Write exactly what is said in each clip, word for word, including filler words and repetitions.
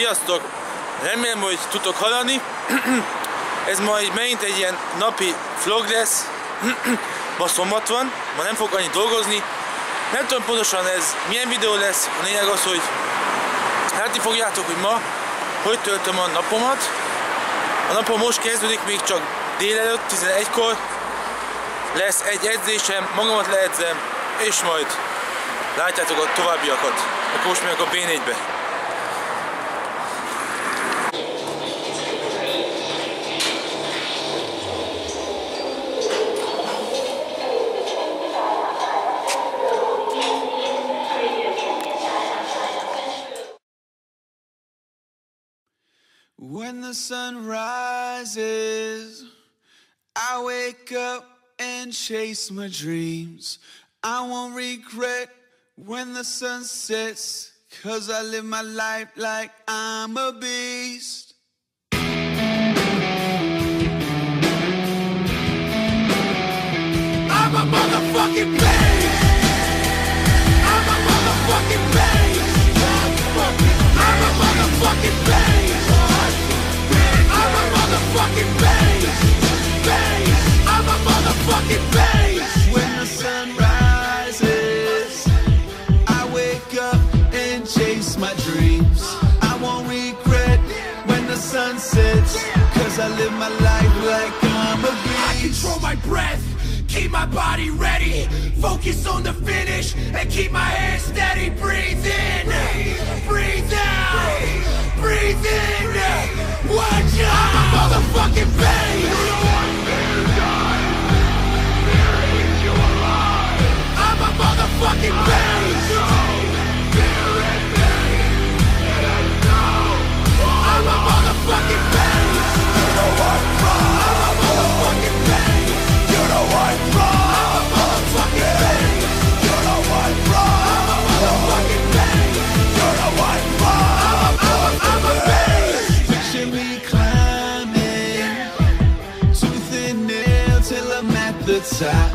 Sziasztok! Remélem, hogy tudtok hallani. Ez majd megint egy ilyen napi vlog lesz. Ma szombat van, ma nem fogok annyit dolgozni. Nem tudom pontosan ez milyen videó lesz. A lényeg az, hogy látni fogjátok, hogy ma hogy töltöm a napomat. A napom most kezdődik, még csak délelőtt, tizenegykor. Lesz egy edzésem, magamat leedzem, és majd látjátok a továbbiakat. Akkor most megyek a bé négybe. When the sun rises, I wake up and chase my dreams. I won't regret when the sun sets, 'cause I live my life like I'm a beast. I'm a motherfucking beast. I'm a motherfucking beast. I'm a motherfucking beast. I'm a motherfucking beast. I'm a motherfucking beast. When the sun rises, I wake up and chase my dreams. I won't regret when the sun sets, 'cause I live my life like I'm a beast. I control my breath, keep my body ready, focus on the finish, and keep my head steady. Breathe in, breathe out, breathe in, watch out. I'm a motherfucking beast. You don't want me to die, they'll eat you alive. I'm a motherfucking beast. I'm a motherfucking beast. You know what? I'm a motherfucking beast. You know what? I'm a motherfucking beast. You know what? I'm a motherfucking beast. You know what? I'm a beast. Picture me climbing, tooth and nail till I'm at the top.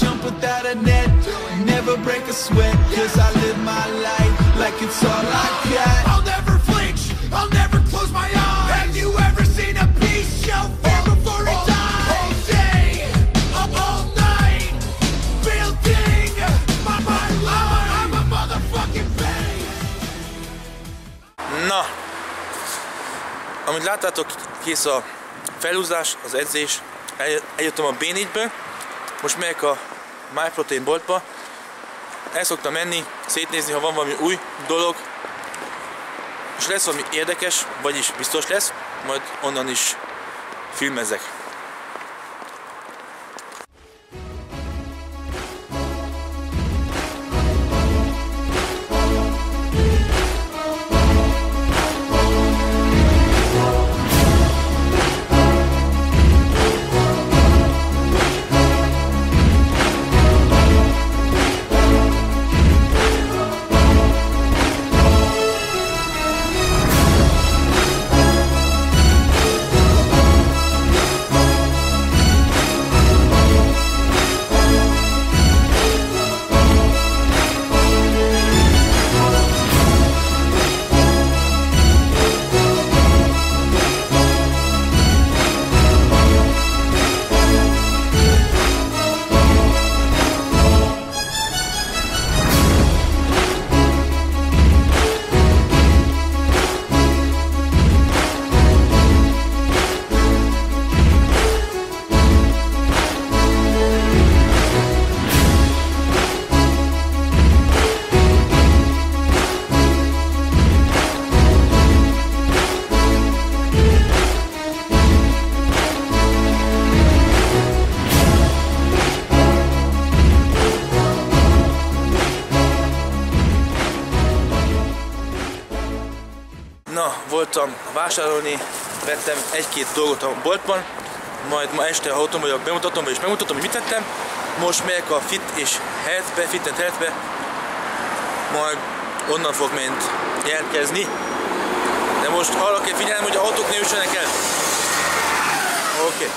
Jump without a net, never break a sweat, 'cause I live my life like it's all I got. I'll never flinch, I'll never close my eyes. Have you ever seen a beast show fear before it dies? Na, amit láttátok, kész a felhúzás, az edzés. Eljöttem a bé négybe, most megyek a MyProtein boltba. El szoktam menni, szétnézni, ha van valami új dolog, és lesz valami érdekes, vagyis biztos lesz, majd onnan is filmezek. Voltam vásárolni, vettem egy-két dolgot a boltban, majd ma este, ha otthon vagyok, bemutatom, és megmutatom, hogy mit tettem. Most megyek a Fit és Healthbe, Fit and Healthbe, majd onnan fog ment jelentkezni. De most arra kell figyelnem, hogy a autók ne üssenek el. Oké. Okay.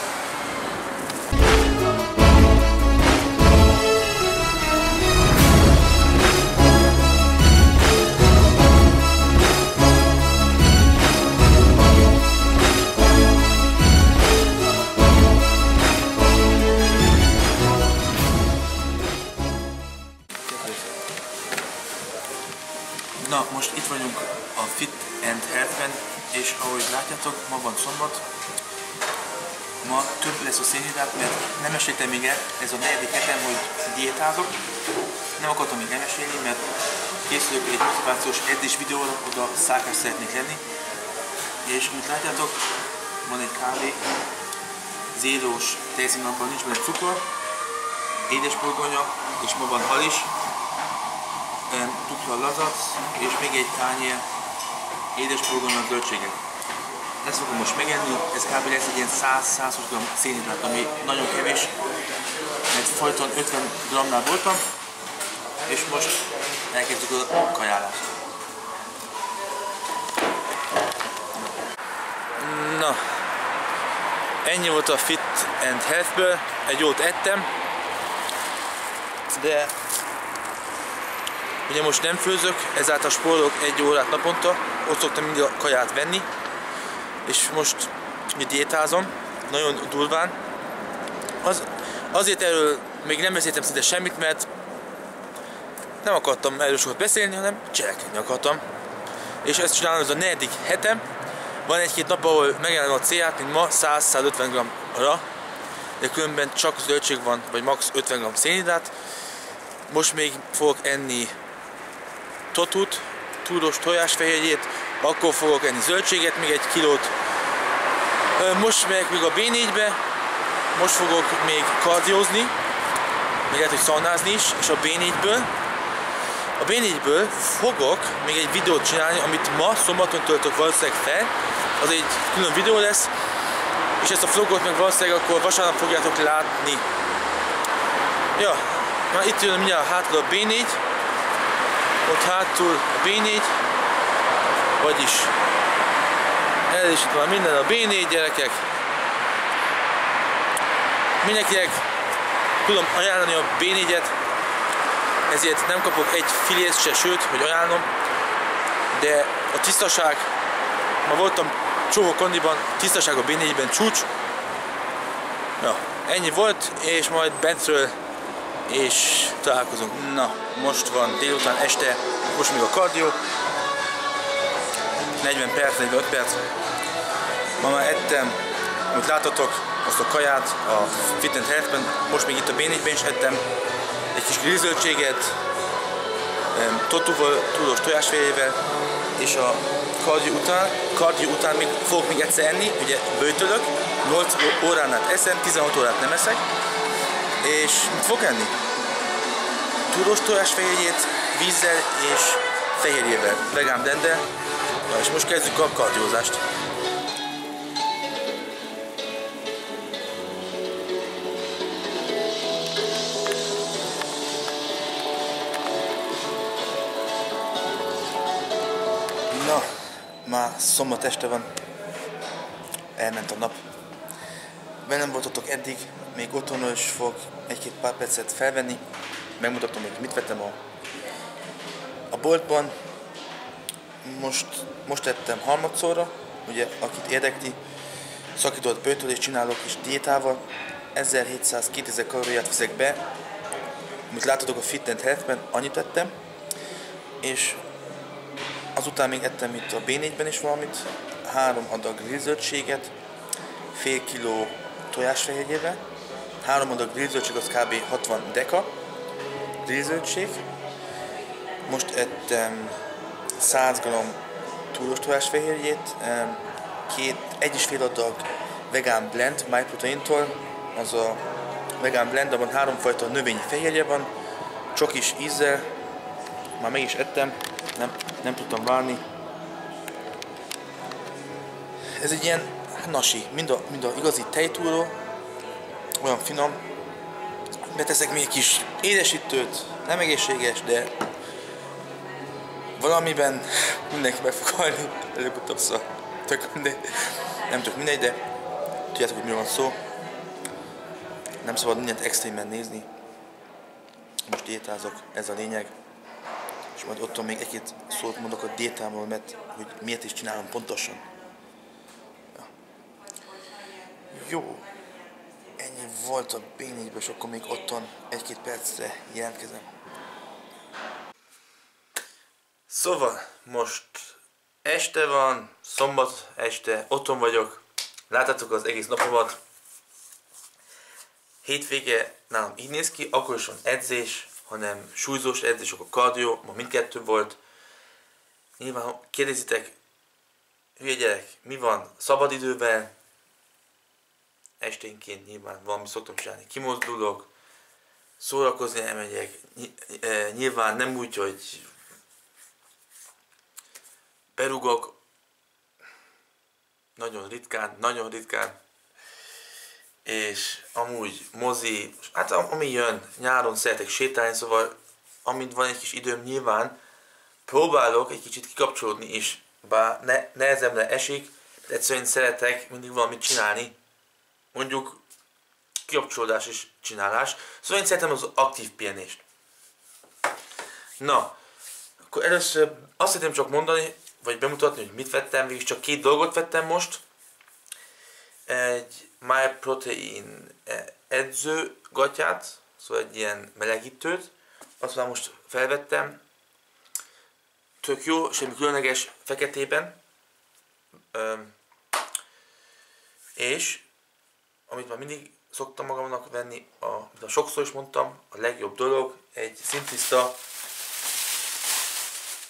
a Fit and Health-ben, és ahogy látjátok, ma van szombat, ma több lesz a szénhidrát, mert nem meséltem még el, ez a negyedik hetem, hogy diétázok, nem akartam még elmesélni, mert készülök egy motivációs edzés videóra, oda szákás szeretnék lenni, és mint látjátok, van egy kávé, zérós, tejszínabban nincs benne cukor, édes burgonya, és ma van hal is, tukla lazac, és még egy tányér édes burgonya zöldséget. Ezt fogom most megenni, ez kb. Lesz egy ilyen száz-százhúsz g szénhidrát, ami nagyon kevés, mert folyton ötven g-nál voltam, és most elkezdjük a kajálást. Na, ennyi volt a Fit and Health-ből, egy jót ettem, de ugye most nem főzök, ezáltal spórolok egy órát naponta, ott szoktam mindig a kaját venni, és most diétázom, nagyon durván. Az, azért erről még nem beszéltem szinte semmit, mert nem akartam erről sokat beszélni, hanem cselekedni akartam. És ezt csinálom, ez a negyedik hetem. Van egy-két nap, ahol megjelenem a célját, mint ma, száz-százötven g-ra, de különben csak zöldség van, vagy max. ötven g szénhidrát. Most még fogok enni totút, túros tojásfehérjét, akkor fogok enni zöldséget, még egy kilót. Most megyek még a bé négybe, most fogok még kardiózni, még lehet, hogy szaunázni is, és a bé négyből. A bé négyből fogok még egy videót csinálni, amit ma szombaton töltök valószínűleg fel, az egy külön videó lesz, és ezt a vlogot meg valószínűleg akkor vasárnap fogjátok látni. Ja, na itt jön mindjárt hátul a bé négy, ott hátul a bé négy, vagyis ez is itt van minden a bé négy, gyerekek. Mindenkinek tudom ajánlani a bé négyet, ezért nem kapok egy filét se, sőt, hogy ajánlom, de a tisztaság, ma voltam csóvó kondiban, tisztaság a bé négyben csúcs. Ja, ennyi volt, és majd bentről és találkozunk. Na, most van délután, este, most még a kardió, negyven perc, negyvenöt perc. Ma már ettem, amit láttatok, azt a kaját a Fit and Health-ben, most még itt a bé négyben is ettem egy kis grillzöldséget, totúval, túlós tojásfehérjével, és a kardió után, kardió után még fogok még egyszer enni, ugye böjtölök, nyolc órán át eszem, tizenhat órát nem eszek, és mit fog enni? Túlós tojásfehérjét vízzel és fehérjével, vegán blender. Na, és most kezdjük a kardiózást. Na, már szombat este van. Elment a nap. Bennem voltatok eddig, még otthonról is fog egy-két pár percet felvenni. Megmutatom, hogy mit vettem a, a boltban. Most, most ettem harmadszorra, ugye akit érdekli, szakított böjtölést csinálok és diétával, ezerhétszáz-kétezer kalóriát viszek be, amit láttatok a Fit and Health-ben, annyit ettem, és azután még ettem itt a bé négyben is valamit, három adag grillzöldséget, fél kiló tojásfehérjével, három adag grillzöldség az kb. hatvan deka grillzöldség, most ettem száz g túlós tojásfehérjét, egy és fél adag vegán blend MyProtein-tól, az a vegán blend, abban háromfajta növényi fehérje van, csokis ízzel, már meg is ettem, nem, nem tudtam várni. Ez egy ilyen nasi, mind a, mind a igazi tejtúró, olyan finom, beteszek még egy kis édesítőt, nem egészséges, de valamiben mindenki meg fog halni, előbb-utóbb, szóval tök mindegy, nem tök mindegy, de tudjátok, hogy miről van szó. Nem szabad mindent extrémen nézni. Most diétázok, ez a lényeg. És majd otthon még egy-két szót mondok a diétámról, mert hogy miért is csinálom pontosan. Ja. Jó, ennyi volt a bé négyben, és akkor még otthon egy-két percre jelentkezem. Szóval most Este van, szombat este, otthon vagyok, láttátok az egész napomat. Hétvége nálam így néz ki, akkor is van edzés, hanem súlyzós edzés, akkor kardió, ma mindkettő volt. Nyilván, ha kérdezitek, hülye gyerek, mi van szabadidőben? Esténként nyilván valami szoktam csinálni, kimozdulok, szórakozni elmegyek, nyilván nem úgy, hogy berugok, nagyon ritkán, nagyon ritkán, és amúgy mozi, hát ami jön, nyáron szeretek sétálni, szóval amint van egy kis időm, nyilván próbálok egy kicsit kikapcsolódni is, bár ne, nehezemre esik, de egyszerűen szeretek mindig valamit csinálni, mondjuk kikapcsolódás és csinálás, szóval én szeretem az aktív pihenést. Na, akkor először azt szeretném csak mondani, vagy bemutatni, hogy mit vettem, végig csak két dolgot vettem most. Egy MyProtein edzőgatyát, szóval egy ilyen melegítőt, azt már most felvettem. Tök jó, semmi különleges, feketében. És amit már mindig szoktam magamnak venni, a, a sokszor is mondtam, a legjobb dolog, egy szintiszta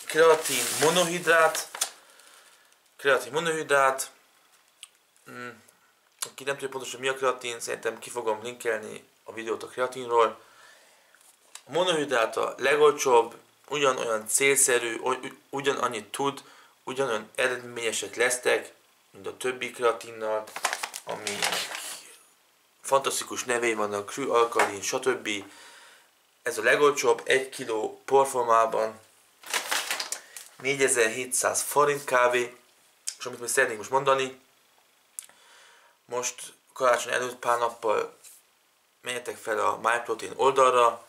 kreatin monohidrát, kreatin monohidrát, mm. Aki nem tudja pontosan mi a kreatin, szerintem ki fogom linkelni a videót a kreatinról. A monohidrát a legolcsóbb, ugyanolyan célszerű, ugyanannyit tud, ugyanolyan eredményesek lesztek, mint a többi kreatinnal, ami fantasztikus nevei vannak, krü, alkalin, stb. Ez a legolcsóbb, egy kilogramm porformában, négyezer-hétszáz forint kb. És amit még szeretnék most mondani, most karácsony előtt pár nappal menjetek fel a MyProtein oldalra.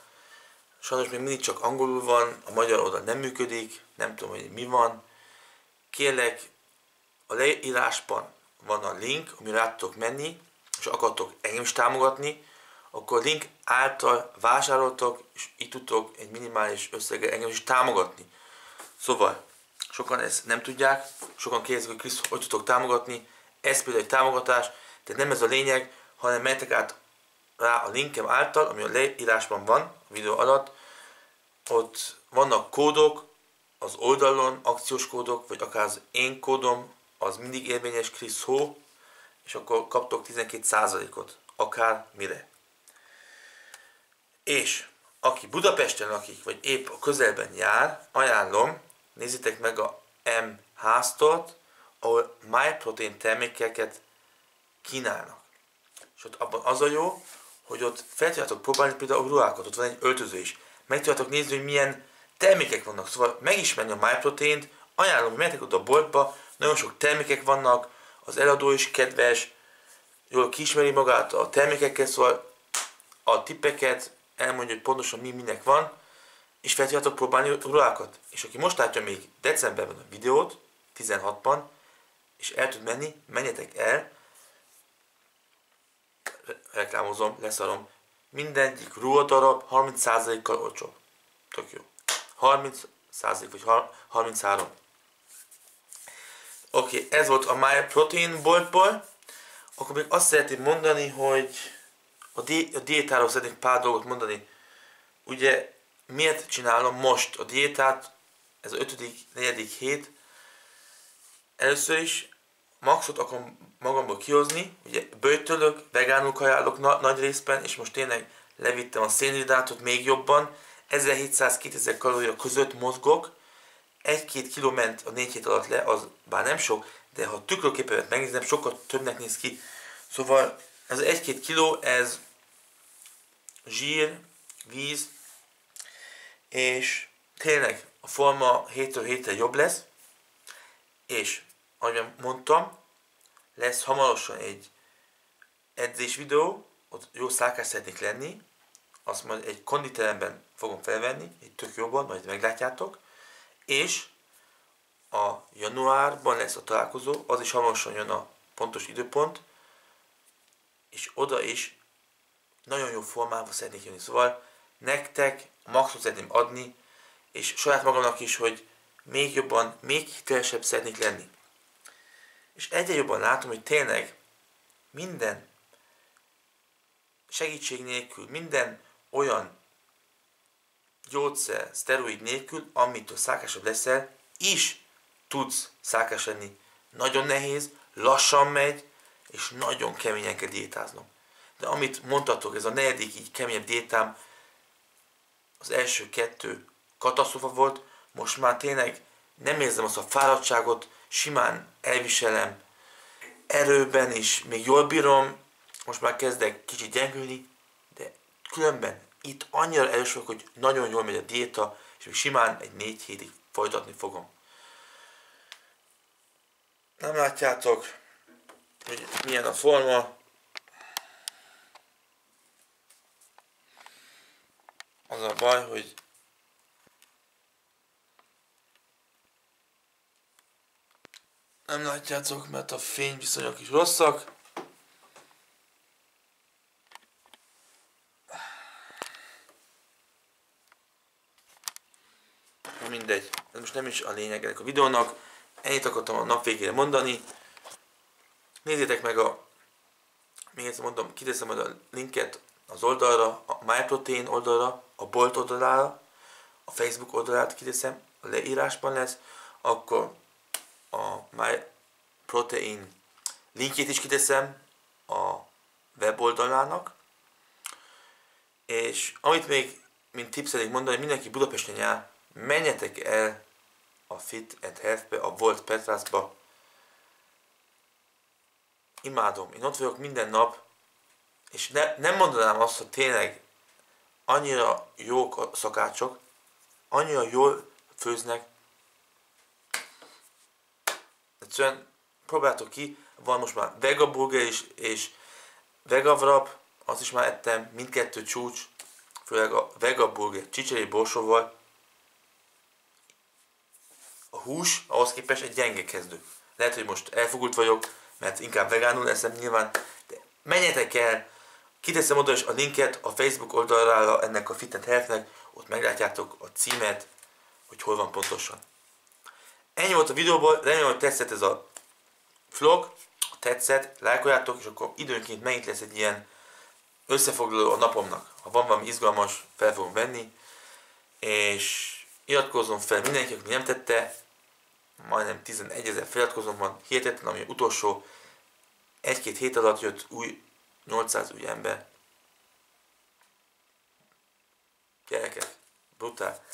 Sajnos még mindig csak angolul van, a magyar oldal nem működik, nem tudom, hogy mi van. Kérlek, a leírásban van a link, amire rá tudtok menni, és akartok engem is támogatni, akkor a link által vásároltok, és így tudtok egy minimális összeggel engem is támogatni. Szóval, sokan ezt nem tudják, sokan kérdezik, hogy Krisz, hogy tudtok támogatni, ez például egy támogatás, tehát nem ez a lényeg, hanem menjetek át rá a linkem által, ami a leírásban van, a videó alatt, ott vannak kódok, az oldalon akciós kódok, vagy akár az én kódom, az mindig érvényes, Chris Ho, és akkor kaptok tizenkét százalékot, akár mire. És aki Budapesten lakik, vagy épp a közelben jár, ajánlom, nézzétek meg a M háztat, ahol MyProtein termékeket kínálnak. És ott abban az a jó, hogy ott fel tudjátok próbálni például a ruhákat, ott van egy öltöző is. Meg tudjátok nézni, hogy milyen termékek vannak, szóval megismerni a MyProteint, ajánlom, hogy menjetek oda a boltba, nagyon sok termékek vannak, az eladó is kedves, jól kiismeri magát a termékekkel, szóval a tippeket elmondja, hogy pontosan mi minek van, és fel tudjátok próbálni a ruhákat. És aki most látja még decemberben a videót, tizenhatban, és el tud menni, menjetek el, reklámozom, leszarom, mindegyik ruhadarab harminc százalékkal olcsóbb. Tök jó. harminc százalék vagy harminchárom. Oké, okay, ez volt a MyProtein boltból. Akkor még azt szeretném mondani, hogy a, di a diétáról szeretnék pár dolgot mondani. Ugye miért csinálom most a diétát, ez az ötödik negyedike hét. Először is maxot akarom magamból kihozni, ugye böjtölök, vegánul kajálok na nagy részben, és most tényleg levittem a szénhidrátot még jobban. ezerhétszáz-kétezer kalória között mozgok, egy-két kiló ment a négy hét alatt le, az bár nem sok, de ha a tükröképet megnézem, sokkal többnek néz ki. Szóval ez egy-két kiló, ez zsír, víz, és tényleg a forma hétről hétre jobb lesz, és ahogy mondtam, lesz hamarosan egy edzés videó, ott jó szálkás szeretnék lenni, azt majd egy konditeremben fogom felvenni, egy tök jobban, majd meglátjátok, és a januárban lesz a találkozó, az is hamarosan jön a pontos időpont, és oda is nagyon jó formában szeretnék jönni, szóval nektek maxot szeretném adni, és saját magamnak is, hogy még jobban, még hitelesebb szeretnék lenni. És egyre jobban látom, hogy tényleg minden segítség nélkül, minden olyan gyógyszer, szteroid nélkül, amitől szákásabb leszel, is tudsz szákás lenni. Nagyon nehéz, lassan megy, és nagyon keményen kell diétáznom. De amit mondhatok, ez a negyedik így keményebb diétám, az első kettő katasztrófa volt, most már tényleg nem érzem azt a fáradtságot, simán elviselem erőben is, még jól bírom, most már kezdek kicsit gyengülni, de különben itt annyira erős vagyok, hogy nagyon jól megy a diéta, és még simán egy négy hétig folytatni fogom. Nem látjátok, hogy milyen a forma. Az a baj, hogy nem látjátok, mert a fényviszonyok is rosszak. Na mindegy, ez most nem is a lényeg ennek a videónak. Ennyit akartam a nap végére mondani. Nézzétek meg a, még egyszer mondom, kiteszem majd a linket az oldalra, a MyProtein oldalra, a bolt oldalára, a Facebook oldalát kiteszem, a leírásban lesz, akkor a MyProtein linkjét is kiteszem a weboldalának, és amit még, mint tipp szeretnék mondani, mindenki Budapesten jár, menjetek el a Fit and Health-be, a Volt Petraszba. Imádom, én ott vagyok minden nap, és ne, nem mondanám azt, hogy tényleg annyira jók a szakácsok, annyira jól főznek. Egyszerűen próbáltok ki, van most már vega burger is, és vega wrap, azt is már ettem, mindkettő csúcs, főleg a vega burger csicseré borsóval. A hús ahhoz képest egy gyenge kezdő. Lehet, hogy most elfogult vagyok, mert inkább vegánul eszem nyilván, de menjetek el, kiteszem oda is a linket a Facebook oldalára ennek a Fit and Health-nek, ott meglátjátok a címet, hogy hol van pontosan. Ennyi volt a videóból, remélem, hogy tetszett ez a vlog, tetszett, lájkoljátok, és akkor időnként megint lesz egy ilyen összefoglaló a napomnak. Ha van valami izgalmas, fel fogom venni, és iratkozzon fel mindenki, aki nem tette, majdnem tizenegyezer feliratkozom van, hihetetlen, ami utolsó egy-két hét alatt jött új nyolcszáz új ember. Gyerekek, brutál.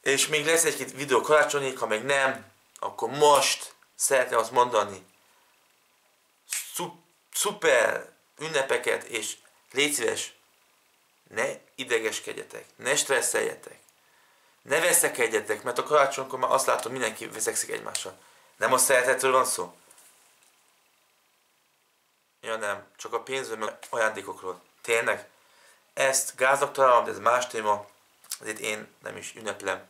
És még lesz egy-két videó karácsonyig, ha még nem, akkor most szeretném azt mondani, Szup szuper ünnepeket, és légy szíves, ne idegeskedjetek, ne stresszeljetek. Ne veszekedjetek, mert a karácsonykor már azt látom, mindenki veszekszik egymással. Nem a szeretetről van szó? Ja nem, csak a pénzről, meg ajándékokról. Tényleg? Ezt gáznak találom, de ez más téma, ezért én nem is ünneplem.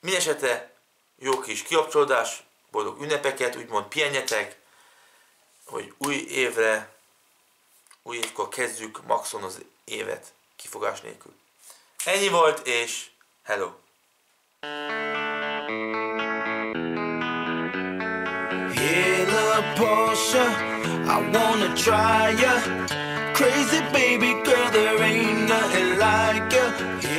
Mindenesetre jó kis kiapcsolódás, boldog ünnepeket, úgymond pihenjetek, hogy új évre, új évkor kezdjük maxon az évet, kifogás nélkül. Ennyi volt, és hello. Yeah, little Porsche, I wanna try ya. Crazy baby girl, there ain't nothing like ya.